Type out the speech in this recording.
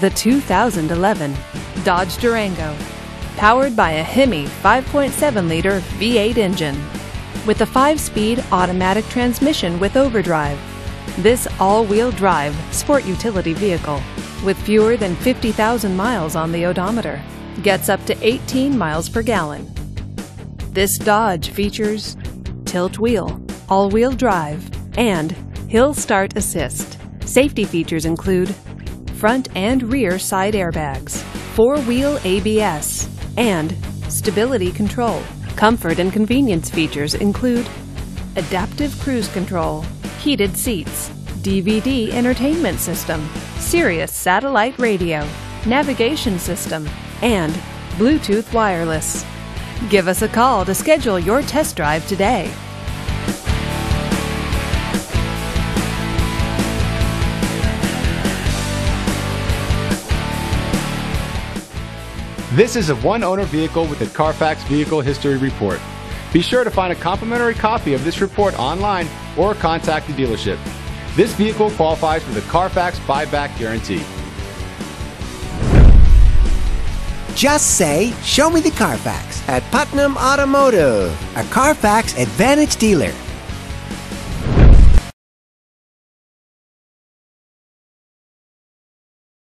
The 2011 Dodge Durango, powered by a Hemi 5.7-liter V8 engine, with a 5-speed automatic transmission with overdrive. This all-wheel drive sport utility vehicle, with fewer than 50,000 miles on the odometer, gets up to 18 miles per gallon. This Dodge features tilt wheel, all-wheel drive, and hill start assist. Safety features include front and rear side airbags, four-wheel ABS, and stability control. Comfort and convenience features include adaptive cruise control, heated seats, DVD entertainment system, Sirius satellite radio, navigation system, and Bluetooth wireless. Give us a call to schedule your test drive today. This is a one-owner vehicle with a Carfax Vehicle History Report. Be sure to find a complimentary copy of this report online or contact the dealership. This vehicle qualifies for the Carfax Buyback Guarantee. Just say, "Show me the Carfax" at Putnam Automotive, a Carfax Advantage dealer.